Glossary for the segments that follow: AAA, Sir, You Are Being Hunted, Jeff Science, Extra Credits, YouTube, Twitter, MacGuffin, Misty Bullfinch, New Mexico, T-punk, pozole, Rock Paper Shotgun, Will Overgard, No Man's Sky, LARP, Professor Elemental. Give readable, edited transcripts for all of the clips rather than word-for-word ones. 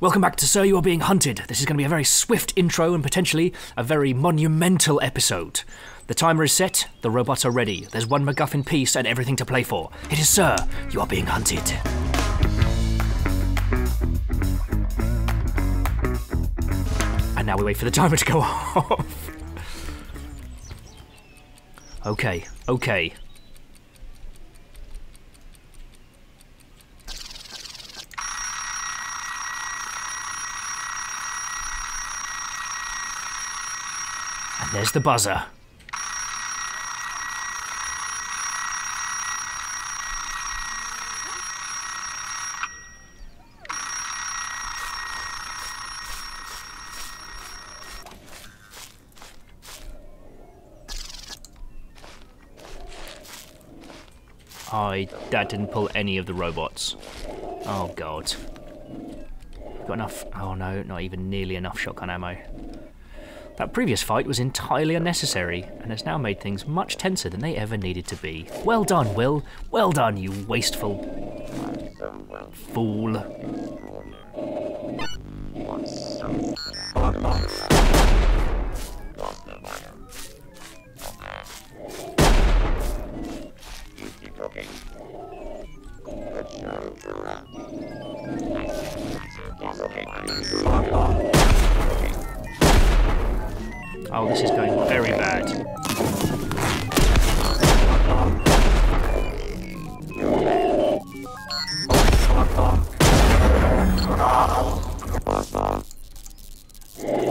Welcome back to Sir, You Are Being Hunted. This is going to be a very swift intro and potentially a very monumental episode. The timer is set, the robots are ready. There's one MacGuffin piece and everything to play for. It is Sir, You Are Being Hunted. And now we wait for the timer to go off. Okay, okay. And there's the buzzer. That didn't pull any of the robots. Oh god. Got enough? Oh no, not even nearly enough shotgun ammo. That previous fight was entirely unnecessary and has now made things much tenser than they ever needed to be. Well done, Will. Well done, you wasteful fool. Oh, this is going very bad.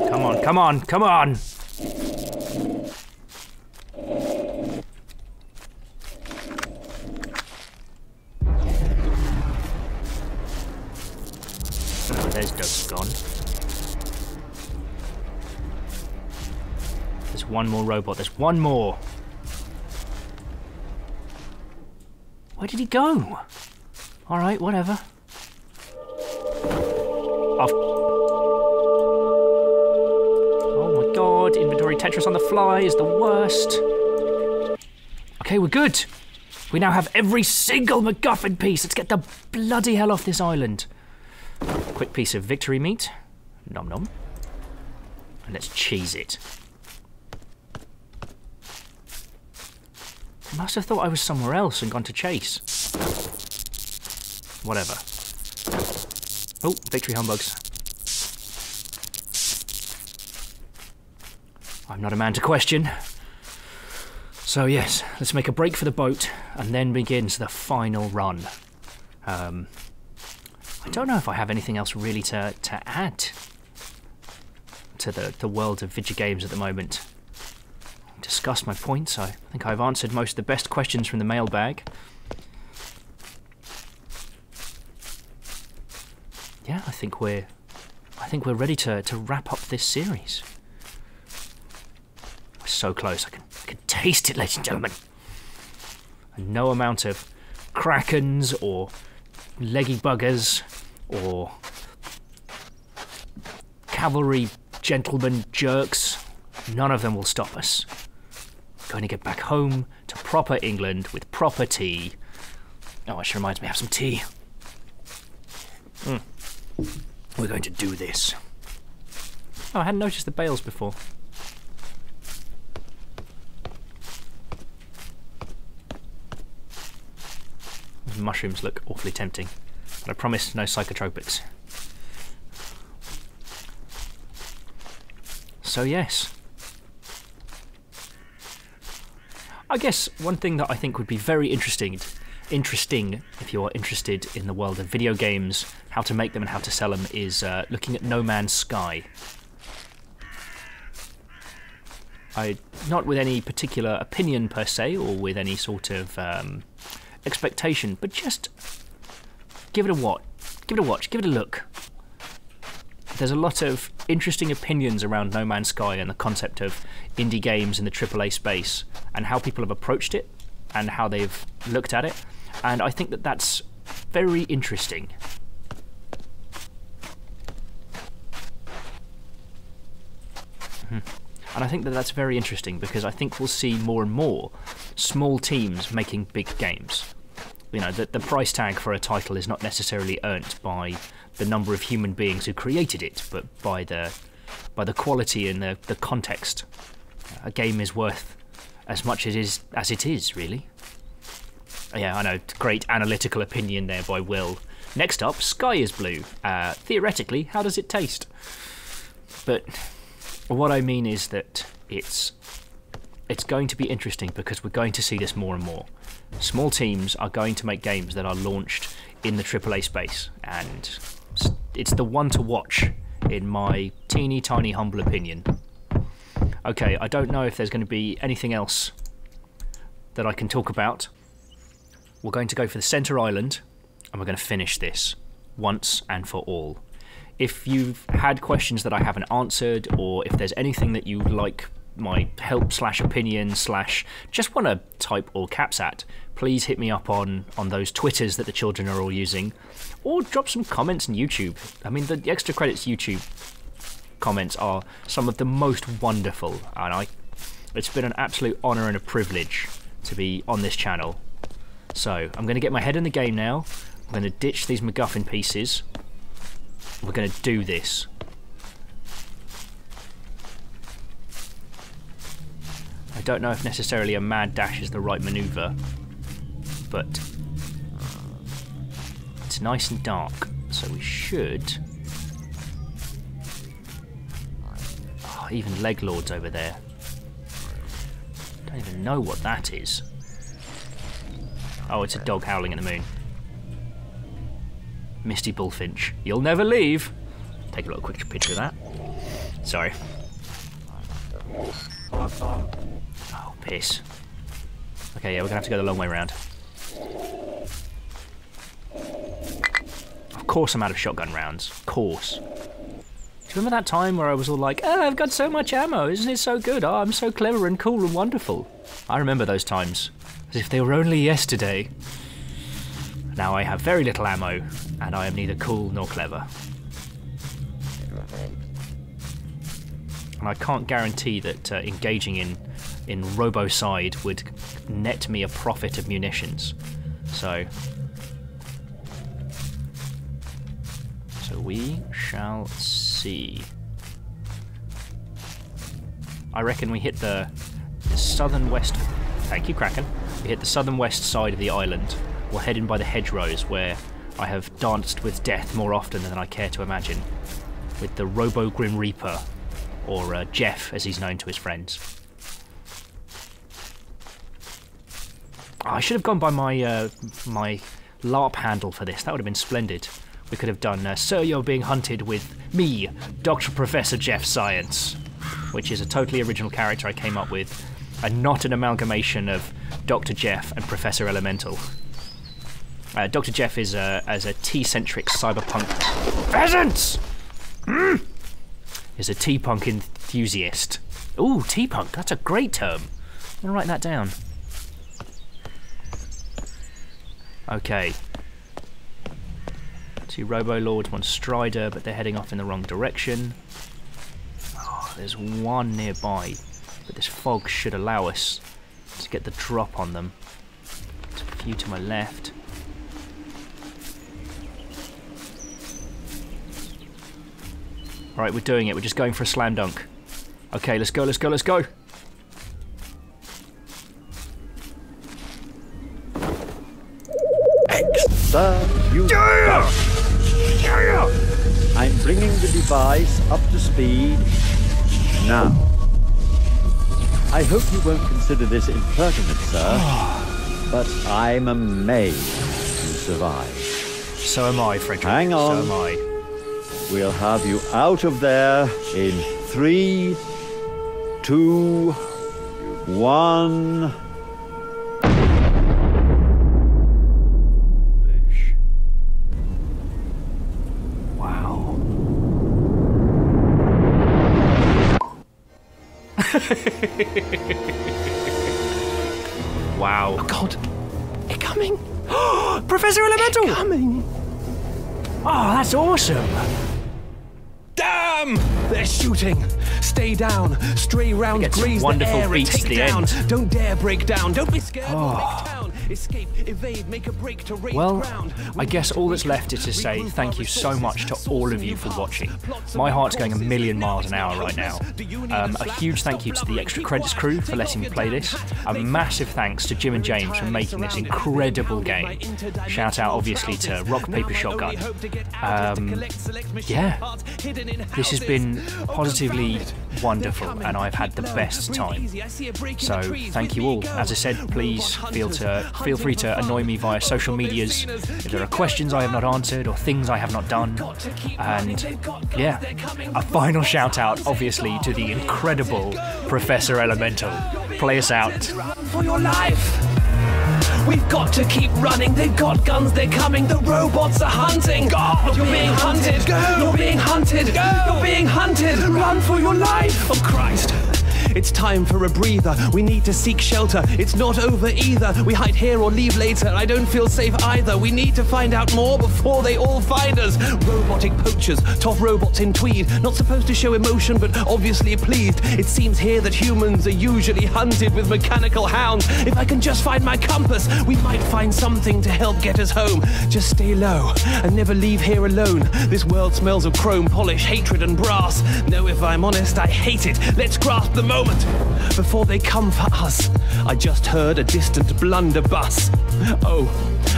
Come on, come on, come on! Oh, there's Doug's gone. One more robot. There's one more. Where did he go? All right, whatever. Oh my god! Inventory Tetris on the fly is the worst. Okay, we're good. We now have every single MacGuffin piece. Let's get the bloody hell off this island. Quick piece of victory meat. Nom nom. And let's cheese it. I must have thought I was somewhere else and gone to chase. Whatever. Oh, victory humbugs. I'm not a man to question. So yes, let's make a break for the boat and then begins the final run. I don't know if I have anything else really to add to the world of video games at the moment. Discuss my points. I think I've answered most of the best questions from the mailbag. Yeah, I think we're ready to wrap up this series. We're so close. I can taste it, ladies and gentlemen. And no amount of krakens or leggy buggers or cavalry gentlemen jerks. None of them will stop us. Going to get back home to proper England with proper tea. Oh, it sure reminds me, I have some tea. We're going to do this. Oh, I hadn't noticed the bales before. Those mushrooms look awfully tempting, but I promise no psychotropics. So yes. I guess one thing that I think would be very interesting if you're interested in the world of video games, how to make them and how to sell them, is looking at No Man's Sky. Not with any particular opinion per se, or with any sort of expectation, but just give it a watch. Give it a watch, give it a look. There's a lot of interesting opinions around No Man's Sky and the concept of indie games in the AAA space and how people have approached it and how they've looked at it, and I think that that's very interesting. And I think that that's very interesting because I think we'll see more and more small teams making big games. you know, the price tag for a title is not necessarily earned by the number of human beings who created it, but by the quality and the context. A game is worth as much as it is, really. Yeah, I know, great analytical opinion there by Will. Next up, Sky is Blue. Theoretically, how does it taste? But what I mean is that it's going to be interesting because we're going to see this more and more. Small teams are going to make games that are launched in the AAA space, and it's the one to watch, in my teeny tiny humble opinion. Okay, I don't know if there's going to be anything else that I can talk about. We're going to go for the center island, and we're going to finish this once and for all. If you've had questions that I haven't answered, or if there's anything that you'd like my help slash opinion slash just want to type all caps at, please hit me up on those Twitters that the children are all using, or drop some comments on YouTube. I mean, the Extra Credits YouTube comments are some of the most wonderful, and it's been an absolute honor and a privilege to be on this channel. So I'm going to get my head in the game now. I'm going to ditch these MacGuffin pieces. We're going to do this. I don't know if necessarily a mad dash is the right maneuver, but it's nice and dark, so we should... Oh, even leg lords over there. Don't even know what that is. Oh, it's a dog howling in the moon. Misty Bullfinch. You'll never leave! Take a little quick picture of that. Sorry. Oh, piss. Okay, yeah, we're gonna have to go the long way round. Of course I'm out of shotgun rounds. Of course. Do you remember that time where I was all like, oh, I've got so much ammo, isn't it so good? Oh, I'm so clever and cool and wonderful. I remember those times. As if they were only yesterday. Now I have very little ammo, and I am neither cool nor clever. And I can't guarantee that engaging in Robocide would net me a profit of munitions. So we shall see. I reckon we hit the southern west... Thank you, Kraken. We hit the southern west side of the island. We'll head in by the hedgerows, where I have danced with death more often than I care to imagine, with the Robo Grim Reaper, or Jeff, as he's known to his friends. Oh, I should have gone by my my LARP handle for this. That would have been splendid. We could have done Sir, You're Being Hunted with me, Dr. Professor Jeff Science, which is a totally original character I came up with, and not an amalgamation of Dr. Jeff and Professor Elemental. Dr. Jeff is a T-centric cyberpunk peasants. Mm! Is a T-punk enthusiast. Ooh, T-punk. That's a great term. I'm gonna write that down. Okay. 2 Robo Lords, 1 Strider, but they're heading off in the wrong direction. Oh, there's one nearby, but this fog should allow us to get the drop on them. There's a few to my left. Right, we're doing it. We're just going for a slam dunk. Okay, let's go, let's go, let's go! Extra, you... Yeah! Yeah! I'm bringing the device up to speed now. I hope you won't consider this impertinent, sir, but I'm amazed you survived. So am I, Frederick. Hang on. So am I. We'll have you out of there in 3, 2, 1. Wow. Wow. Oh God, it's coming. Professor Elemental. It's coming. Oh, that's awesome. Damn! They're shooting. Stay down. Stray round, graze the air and take down. Don't dare break down. Don't be scared. Oh. escape, evade, make a break to raid the ground. I guess all that's left is to say thank you so much to all of you for watching. My heart's going a million miles an hour right now. A huge thank you to the Extra Credits crew for letting me play this. A massive thanks to Jim and James for making this incredible game. Shout out obviously to Rock Paper Shotgun. Yeah, this has been positively wonderful and I've had the best time. So thank you all. As I said, please feel free to annoy me via social medias if there are questions I have not answered or things I have not done. And yeah, a final shout out obviously to the incredible Professor Elemental. Play us out. For your life. We've got to keep running. They've got guns, they're coming. The robots are hunting. God, you're being hunted. Go. You're being hunted. Go. You're being hunted. Run for your life. Oh, Christ. It's time for a breather. We need to seek shelter. It's not over either. We hide here or leave later. I don't feel safe either. We need to find out more before they all find us. Robotic poachers, tough robots in tweed. Not supposed to show emotion, but obviously pleased. It seems here that humans are usually hunted with mechanical hounds. If I can just find my compass, we might find something to help get us home. Just stay low and never leave here alone. This world smells of chrome, polish, hatred and brass. No, if I'm honest, I hate it. Let's grasp the moment before they come for us. I just heard a distant blunderbuss. Oh,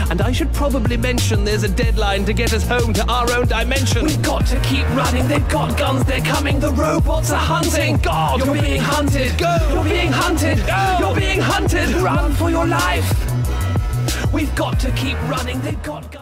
and I should probably mention there's a deadline to get us home to our own dimension. We've got to keep running. They've got guns, they're coming. The robots are hunting. God, you're being hunted. Go. You're being hunted. Go. You're being hunted. Run for your life. We've got to keep running. They've got guns.